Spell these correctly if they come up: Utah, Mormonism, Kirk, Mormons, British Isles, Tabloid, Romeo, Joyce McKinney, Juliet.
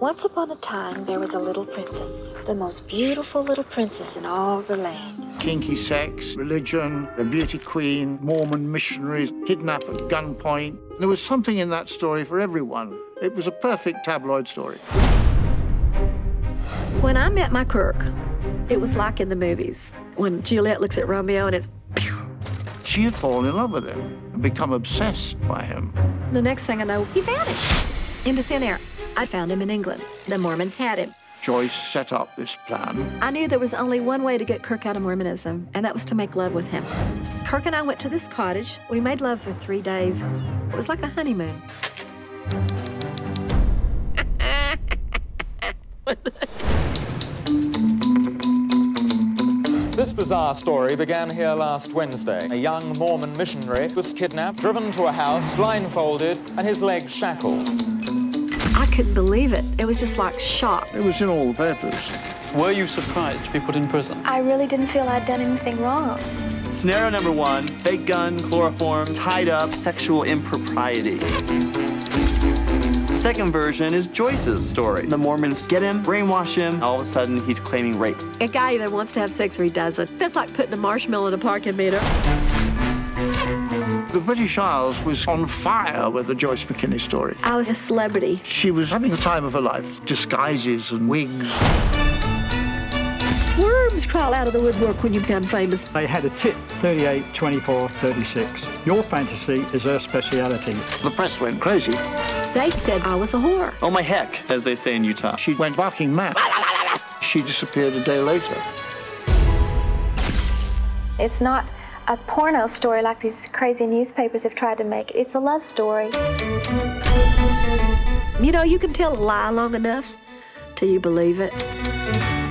Once upon a time, there was a little princess, the most beautiful little princess in all the land. Kinky sex, religion, a beauty queen, Mormon missionaries, kidnapped at gunpoint. There was something in that story for everyone. It was a perfect tabloid story. When I met my Kirk, it was like in the movies. When Juliet looks at Romeo and it's pew. She had fallen in love with him and become obsessed by him. The next thing I know, he vanished into thin air. I found him in England. The Mormons had him. Joyce set up this plan. I knew there was only one way to get Kirk out of Mormonism, and that was to make love with him. Kirk and I went to this cottage. We made love for 3 days. It was like a honeymoon. This bizarre story began here last Wednesday. A young Mormon missionary was kidnapped, driven to a house, blindfolded, and his legs shackled. I couldn't believe it. It was just like shock. It was in all the papers. Were you surprised to be put in prison? I really didn't feel I'd done anything wrong. Scenario number one, big gun, chloroform, tied up, sexual impropriety. The second version is Joyce's story. The Mormons get him, brainwash him, all of a sudden he's claiming rape. A guy either wants to have sex or he doesn't. That's like putting a marshmallow in a parking meter. The British Isles was on fire with the Joyce McKinney story. I was a celebrity. She was having the time of her life, disguises and wigs. Worms crawl out of the woodwork when you become famous. They had a tip, 38, 24, 36. Your fantasy is her speciality. The press went crazy. They said I was a whore. Oh my heck, as they say in Utah. She went barking mad. She disappeared a day later. It's not a porno story like these crazy newspapers have tried to make. It's a love story. You know, you can tell a lie long enough till you believe it.